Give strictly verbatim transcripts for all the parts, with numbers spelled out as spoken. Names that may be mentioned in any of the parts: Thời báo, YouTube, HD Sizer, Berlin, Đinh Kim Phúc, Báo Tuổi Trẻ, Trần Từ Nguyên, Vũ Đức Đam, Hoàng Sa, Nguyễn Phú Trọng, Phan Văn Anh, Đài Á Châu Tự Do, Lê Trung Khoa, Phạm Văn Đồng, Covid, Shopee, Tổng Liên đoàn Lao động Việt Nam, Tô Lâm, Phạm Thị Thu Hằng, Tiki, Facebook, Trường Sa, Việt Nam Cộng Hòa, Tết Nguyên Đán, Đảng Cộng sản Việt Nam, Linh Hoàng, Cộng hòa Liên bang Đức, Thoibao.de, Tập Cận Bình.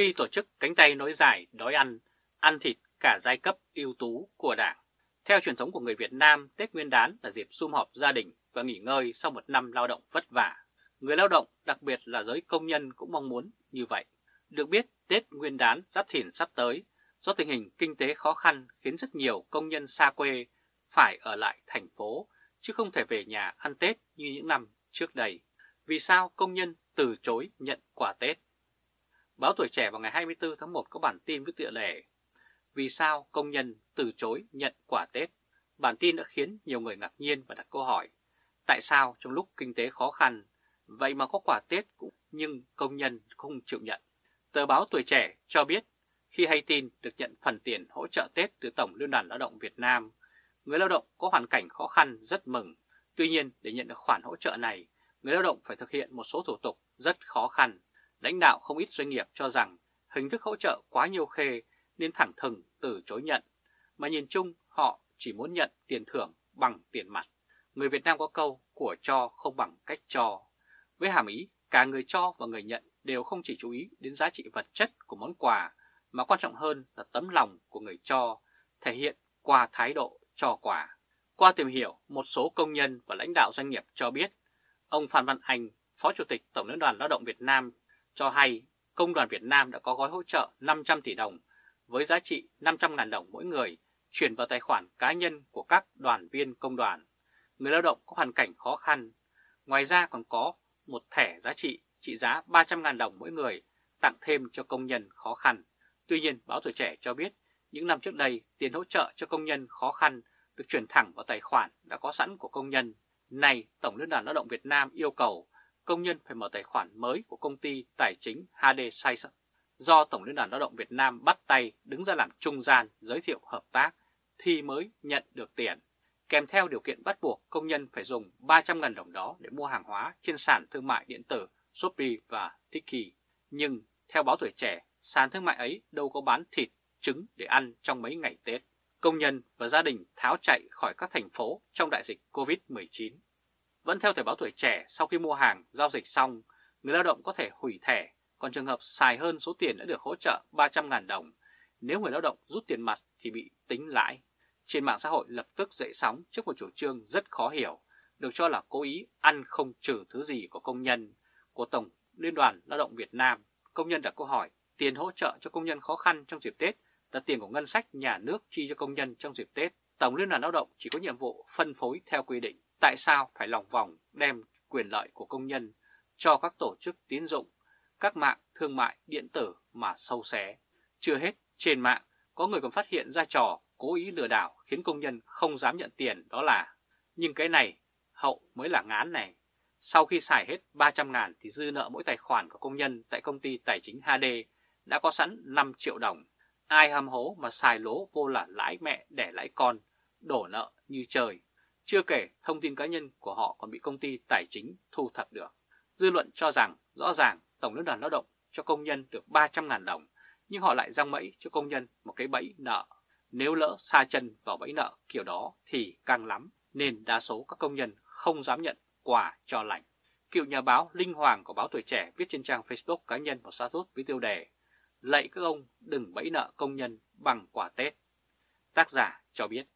khi tổ chức cánh tay nối dài đói ăn, ăn thịt cả giai cấp ưu tú của Đảng. Theo truyền thống của người Việt Nam, Tết Nguyên đán là dịp sum họp gia đình và nghỉ ngơi sau một năm lao động vất vả. Người lao động, đặc biệt là giới công nhân cũng mong muốn như vậy. Được biết, Tết Nguyên đán Giáp Thìn sắp tới, do tình hình kinh tế khó khăn khiến rất nhiều công nhân xa quê phải ở lại thành phố, chứ không thể về nhà ăn Tết như những năm trước đây. Vì sao công nhân từ chối nhận quà Tết? Báo Tuổi Trẻ vào ngày hai mươi tư tháng một có bản tin với tựa đề Vì sao công nhân từ chối nhận quà Tết? Bản tin đã khiến nhiều người ngạc nhiên và đặt câu hỏi tại sao trong lúc kinh tế khó khăn, vậy mà có quà Tết cũng nhưng công nhân không chịu nhận. Tờ báo Tuổi Trẻ cho biết khi hay tin được nhận phần tiền hỗ trợ Tết từ Tổng Liên đoàn Lao động Việt Nam, người lao động có hoàn cảnh khó khăn rất mừng. Tuy nhiên, để nhận được khoản hỗ trợ này, người lao động phải thực hiện một số thủ tục rất khó khăn. Lãnh đạo không ít doanh nghiệp cho rằng hình thức hỗ trợ quá nhiều khê nên thẳng thừng từ chối nhận, mà nhìn chung họ chỉ muốn nhận tiền thưởng bằng tiền mặt. Người Việt Nam có câu của cho không bằng cách cho, với hàm ý cả người cho và người nhận đều không chỉ chú ý đến giá trị vật chất của món quà, mà quan trọng hơn là tấm lòng của người cho, thể hiện qua thái độ cho quà. Qua tìm hiểu, một số công nhân và lãnh đạo doanh nghiệp cho biết, ông Phan Văn Anh, Phó Chủ tịch Tổng Liên đoàn Lao động Việt Nam, cho hay Công đoàn Việt Nam đã có gói hỗ trợ năm trăm tỷ đồng với giá trị năm trăm nghìn đồng mỗi người chuyển vào tài khoản cá nhân của các đoàn viên công đoàn, người lao động có hoàn cảnh khó khăn. Ngoài ra còn có một thẻ giá trị trị giá ba trăm nghìn đồng mỗi người tặng thêm cho công nhân khó khăn. Tuy nhiên, Báo Tuổi Trẻ cho biết những năm trước đây, tiền hỗ trợ cho công nhân khó khăn được chuyển thẳng vào tài khoản đã có sẵn của công nhân. Nay, Tổng Liên đoàn Lao động Việt Nam yêu cầu công nhân phải mở tài khoản mới của công ty tài chính H D Sizer do Tổng Liên đoàn Lao động Việt Nam bắt tay đứng ra làm trung gian giới thiệu hợp tác thì mới nhận được tiền, kèm theo điều kiện bắt buộc công nhân phải dùng ba trăm nghìn đồng đó để mua hàng hóa trên sàn thương mại điện tử Shopee và Tiki. Nhưng theo Báo Tuổi Trẻ, sàn thương mại ấy đâu có bán thịt, trứng để ăn trong mấy ngày Tết. Công nhân và gia đình tháo chạy khỏi các thành phố trong đại dịch Covid mười chín. Vẫn theo Thời báo Tuổi Trẻ, sau khi mua hàng, giao dịch xong, người lao động có thể hủy thẻ, còn trường hợp xài hơn số tiền đã được hỗ trợ ba trăm nghìn đồng. Nếu người lao động rút tiền mặt thì bị tính lãi. Trên mạng xã hội lập tức dậy sóng trước một chủ trương rất khó hiểu, được cho là cố ý ăn không trừ thứ gì của công nhân. Của Tổng Liên đoàn Lao động Việt Nam, công nhân đặt câu hỏi tiền hỗ trợ cho công nhân khó khăn trong dịp Tết là tiền của ngân sách nhà nước chi cho công nhân trong dịp Tết. Tổng Liên đoàn Lao động chỉ có nhiệm vụ phân phối theo quy định. Tại sao phải lòng vòng đem quyền lợi của công nhân cho các tổ chức tín dụng, các mạng thương mại điện tử mà sâu xé? Chưa hết, trên mạng có người còn phát hiện ra trò cố ý lừa đảo khiến công nhân không dám nhận tiền, đó là nhưng cái này hậu mới là ngán này. Sau khi xài hết ba trăm ngàn thì dư nợ mỗi tài khoản của công nhân tại công ty tài chính hát đê đã có sẵn năm triệu đồng. Ai hăm hố mà xài lố vô là lãi mẹ đẻ lãi con, đổ nợ như trời. Chưa kể thông tin cá nhân của họ còn bị công ty tài chính thu thập được. Dư luận cho rằng rõ ràng Tổng Liên đoàn Lao động cho công nhân được ba trăm ngàn đồng, nhưng họ lại giăng bẫy cho công nhân một cái bẫy nợ. Nếu lỡ sa chân vào bẫy nợ kiểu đó thì càng lắm, nên đa số các công nhân không dám nhận quà cho lành. Cựu nhà báo Linh Hoàng của Báo Tuổi Trẻ viết trên trang Facebook cá nhân một status với tiêu đề "Lạy các ông đừng bẫy nợ công nhân bằng quà Tết". Tác giả cho biết,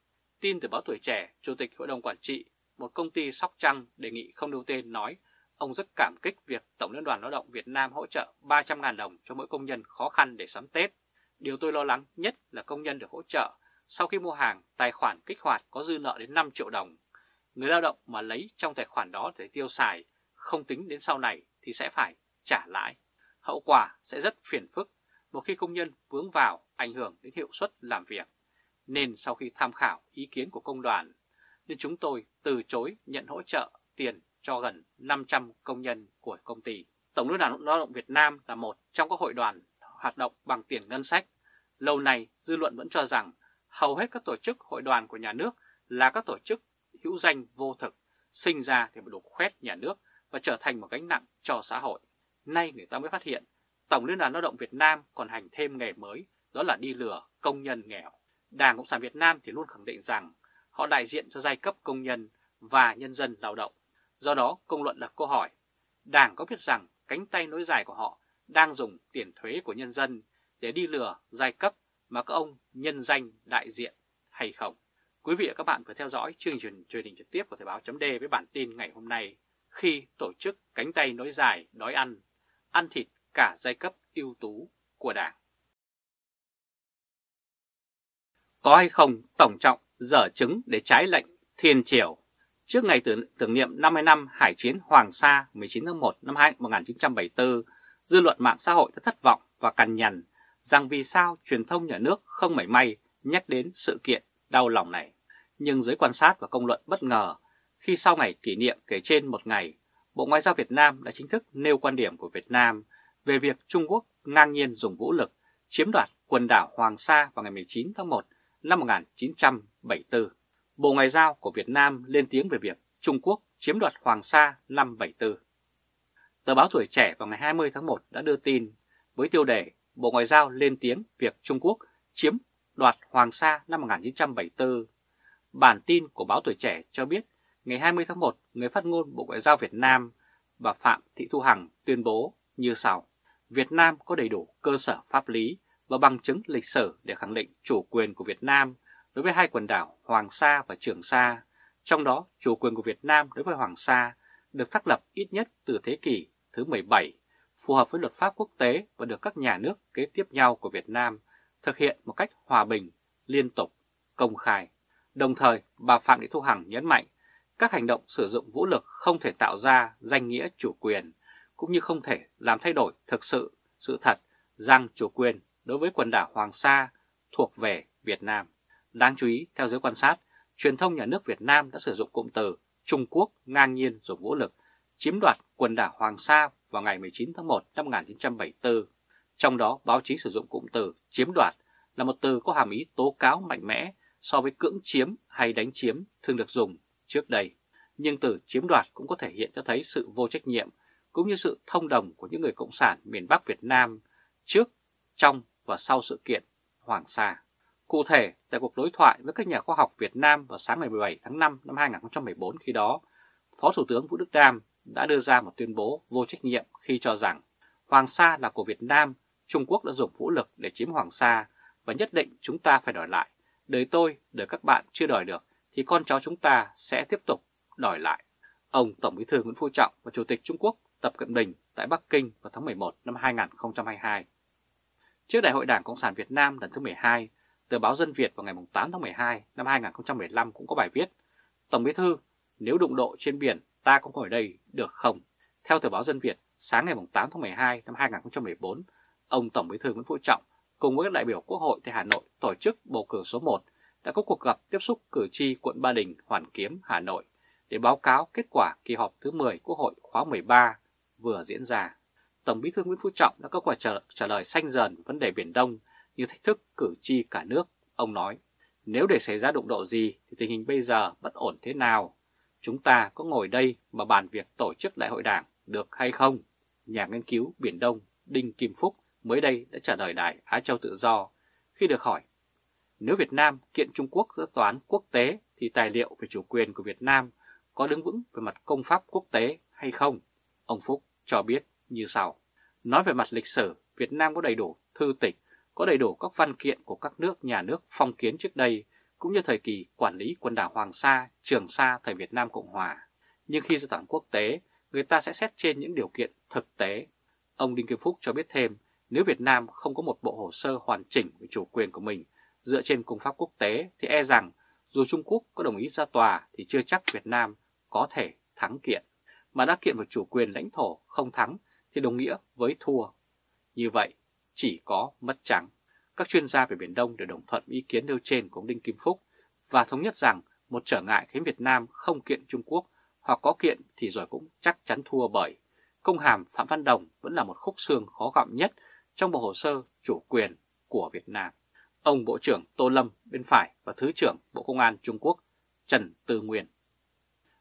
tin từ Báo Tuổi Trẻ, Chủ tịch Hội đồng Quản trị một công ty Sóc Trăng đề nghị không nêu tên nói ông rất cảm kích việc Tổng Liên đoàn Lao động Việt Nam hỗ trợ ba trăm ngàn đồng cho mỗi công nhân khó khăn để sắm Tết. Điều tôi lo lắng nhất là công nhân được hỗ trợ sau khi mua hàng, tài khoản kích hoạt có dư nợ đến năm triệu đồng. Người lao động mà lấy trong tài khoản đó để tiêu xài, không tính đến sau này thì sẽ phải trả lãi. Hậu quả sẽ rất phiền phức một khi công nhân vướng vào, ảnh hưởng đến hiệu suất làm việc. Nên sau khi tham khảo ý kiến của công đoàn, nên chúng tôi từ chối nhận hỗ trợ tiền cho gần năm trăm công nhân của công ty. Tổng Liên đoàn Lao động Việt Nam là một trong các hội đoàn hoạt động bằng tiền ngân sách. Lâu nay, dư luận vẫn cho rằng hầu hết các tổ chức hội đoàn của nhà nước là các tổ chức hữu danh vô thực, sinh ra thì đục khoét nhà nước và trở thành một gánh nặng cho xã hội. Nay người ta mới phát hiện Tổng Liên đoàn Lao động Việt Nam còn hành thêm nghề mới, đó là đi lừa công nhân nghèo. Đảng Cộng sản Việt Nam thì luôn khẳng định rằng họ đại diện cho giai cấp công nhân và nhân dân lao động. Do đó, công luận đặt câu hỏi, Đảng có biết rằng cánh tay nối dài của họ đang dùng tiền thuế của nhân dân để đi lừa giai cấp mà các ông nhân danh đại diện hay không? Quý vị và các bạn vừa theo dõi chương trình truyền hình trực tiếp của Thời báo chấm đê với bản tin ngày hôm nay, khi tổ chức cánh tay nối dài đói ăn, ăn thịt cả giai cấp ưu tú của Đảng. Có hay không Tổng Trọng dở chứng để trái lệnh thiên triều? Trước ngày tưởng niệm năm mươi năm Hải chiến Hoàng Sa mười chín tháng một năm một nghìn chín trăm bảy mươi tư, dư luận mạng xã hội đã thất vọng và cằn nhằn rằng vì sao truyền thông nhà nước không mảy may nhắc đến sự kiện đau lòng này. Nhưng giới quan sát và công luận bất ngờ khi sau ngày kỷ niệm kể trên một ngày, Bộ Ngoại giao Việt Nam đã chính thức nêu quan điểm của Việt Nam về việc Trung Quốc ngang nhiên dùng vũ lực chiếm đoạt quần đảo Hoàng Sa vào ngày mười chín tháng một năm một nghìn chín trăm bảy mươi tư. Bộ Ngoại giao của Việt Nam lên tiếng về việc Trung Quốc chiếm đoạt Hoàng Sa năm bảy tư. Tờ báo Tuổi Trẻ vào ngày hai mươi tháng một đã đưa tin với tiêu đề Bộ Ngoại giao lên tiếng việc Trung Quốc chiếm đoạt Hoàng Sa năm một nghìn chín trăm bảy mươi tư. Bản tin của báo Tuổi Trẻ cho biết ngày hai mươi tháng một, người phát ngôn Bộ Ngoại giao Việt Nam bà Phạm Thị Thu Hằng tuyên bố như sau: Việt Nam có đầy đủ cơ sở pháp lý và bằng chứng lịch sử để khẳng định chủ quyền của Việt Nam đối với hai quần đảo Hoàng Sa và Trường Sa, trong đó chủ quyền của Việt Nam đối với Hoàng Sa được xác lập ít nhất từ thế kỷ thứ mười bảy, phù hợp với luật pháp quốc tế và được các nhà nước kế tiếp nhau của Việt Nam thực hiện một cách hòa bình, liên tục, công khai. Đồng thời, bà Phạm Thị Thu Hằng nhấn mạnh các hành động sử dụng vũ lực không thể tạo ra danh nghĩa chủ quyền, cũng như không thể làm thay đổi thực sự sự thật rằng chủ quyền đối với quần đảo Hoàng Sa thuộc về Việt Nam. Đáng chú ý, theo giới quan sát, truyền thông nhà nước Việt Nam đã sử dụng cụm từ Trung Quốc ngang nhiên dùng vũ lực chiếm đoạt quần đảo Hoàng Sa vào ngày mười chín tháng một năm một nghìn chín trăm bảy mươi tư. Trong đó, báo chí sử dụng cụm từ chiếm đoạt là một từ có hàm ý tố cáo mạnh mẽ so với cưỡng chiếm hay đánh chiếm thường được dùng trước đây. Nhưng từ chiếm đoạt cũng có thể hiện cho thấy sự vô trách nhiệm cũng như sự thông đồng của những người cộng sản miền Bắc Việt Nam trước, trong và sau sự kiện Hoàng Sa. Cụ thể, tại cuộc đối thoại với các nhà khoa học Việt Nam vào sáng ngày mười bảy tháng năm năm hai nghìn không trăm mười bốn khi đó, Phó Thủ tướng Vũ Đức Đam đã đưa ra một tuyên bố vô trách nhiệm khi cho rằng Hoàng Sa là của Việt Nam, Trung Quốc đã dùng vũ lực để chiếm Hoàng Sa và nhất định chúng ta phải đòi lại. Đời tôi, đời các bạn chưa đòi được thì con cháu chúng ta sẽ tiếp tục đòi lại. Ông Tổng Bí thư Nguyễn Phú Trọng và Chủ tịch Trung Quốc Tập Cận Bình tại Bắc Kinh vào tháng mười một năm hai nghìn không trăm hai mươi hai. Trước Đại hội Đảng Cộng sản Việt Nam lần thứ mười hai, tờ báo Dân Việt vào ngày tám tháng mười hai năm hai nghìn không trăm mười lăm cũng có bài viết Tổng Bí thư, nếu đụng độ trên biển ta cũng có ở đây được không? Theo tờ báo Dân Việt, sáng ngày tám tháng mười hai năm hai nghìn không trăm mười bốn, ông Tổng Bí thư Nguyễn Phú Trọng cùng với các đại biểu Quốc hội tại Hà Nội tổ chức bầu cử số một đã có cuộc gặp tiếp xúc cử tri quận Ba Đình, Hoàn Kiếm, Hà Nội để báo cáo kết quả kỳ họp thứ mười Quốc hội khóa mười ba vừa diễn ra. Tổng Bí thư Nguyễn Phú Trọng đã có quả trả, trả lời xanh dờn vấn đề Biển Đông như thách thức cử tri cả nước. Ông nói, nếu để xảy ra đụng độ gì thì tình hình bây giờ bất ổn thế nào? Chúng ta có ngồi đây mà bàn việc tổ chức đại hội đảng được hay không? Nhà nghiên cứu Biển Đông Đinh Kim Phúc mới đây đã trả lời Đài Á Châu Tự Do khi được hỏi, nếu Việt Nam kiện Trung Quốc ra tòa án quốc tế thì tài liệu về chủ quyền của Việt Nam có đứng vững về mặt công pháp quốc tế hay không? Ông Phúc cho biết như sau, nói về mặt lịch sử, Việt Nam có đầy đủ thư tịch, có đầy đủ các văn kiện của các nước nhà nước phong kiến trước đây, cũng như thời kỳ quản lý quần đảo Hoàng Sa, Trường Sa thời Việt Nam Cộng Hòa. Nhưng khi ra tòa án quốc tế, người ta sẽ xét trên những điều kiện thực tế. Ông Đinh Kim Phúc cho biết thêm, nếu Việt Nam không có một bộ hồ sơ hoàn chỉnh về chủ quyền của mình dựa trên công pháp quốc tế, thì e rằng dù Trung Quốc có đồng ý ra tòa thì chưa chắc Việt Nam có thể thắng kiện. Mà đã kiện về chủ quyền lãnh thổ không thắng thì đồng nghĩa với thua. Như vậy, chỉ có mất trắng. Các chuyên gia về Biển Đông đều đồng thuận ý kiến nêu trên của ông Đinh Kim Phúc và thống nhất rằng một trở ngại khiến Việt Nam không kiện Trung Quốc, hoặc có kiện thì rồi cũng chắc chắn thua, bởi công hàm Phạm Văn Đồng vẫn là một khúc xương khó gặm nhất trong bộ hồ sơ chủ quyền của Việt Nam. Ông Bộ trưởng Tô Lâm bên phải và Thứ trưởng Bộ Công an Trung Quốc Trần Từ Nguyên.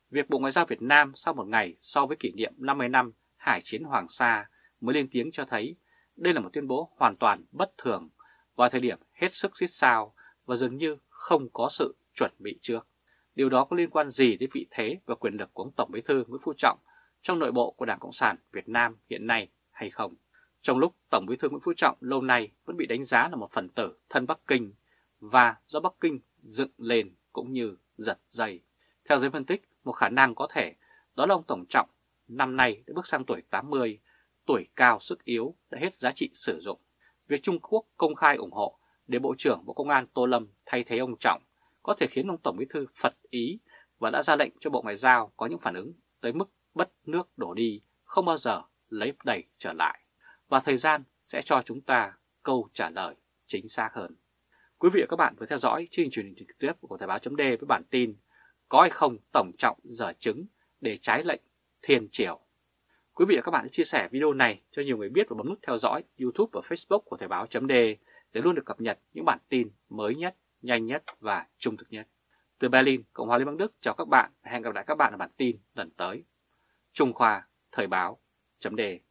Việc Bộ Ngoại giao Việt Nam sau một ngày so với kỷ niệm năm mươi năm Hải chiến Hoàng Sa mới lên tiếng cho thấy đây là một tuyên bố hoàn toàn bất thường vào thời điểm hết sức xít xao và dường như không có sự chuẩn bị trước. Điều đó có liên quan gì đến vị thế và quyền lực của ông Tổng Bí thư Nguyễn Phú Trọng trong nội bộ của Đảng Cộng sản Việt Nam hiện nay hay không? Trong lúc Tổng Bí thư Nguyễn Phú Trọng lâu nay vẫn bị đánh giá là một phần tử thân Bắc Kinh và do Bắc Kinh dựng lên cũng như giật dây. Theo giới phân tích, một khả năng có thể đó là ông Tổng Trọng năm nay đã bước sang tuổi tám mươi, tuổi cao sức yếu đã hết giá trị sử dụng. Việc Trung Quốc công khai ủng hộ để Bộ trưởng Bộ Công an Tô Lâm thay thế ông Trọng có thể khiến ông Tổng Bí thư phật ý và đã ra lệnh cho Bộ Ngoại giao có những phản ứng tới mức bất nước đổ đi, không bao giờ lấy đẩy trở lại. Và thời gian sẽ cho chúng ta câu trả lời chính xác hơn. Quý vị và các bạn vừa theo dõi chương trình truyền hình trực tiếp của Thời báo.de với bản tin Có hay không Tổng Trọng dở chứng để trái lệnh thiên triều. Quý vị và các bạn hãy chia sẻ video này cho nhiều người biết và bấm nút theo dõi YouTube và Facebook của Thời báo.de để luôn được cập nhật những bản tin mới nhất, nhanh nhất và trung thực nhất. Từ Berlin, Cộng hòa Liên bang Đức chào các bạn và hẹn gặp lại các bạn ở bản tin lần tới. Trung Khoa, Thời báo.de.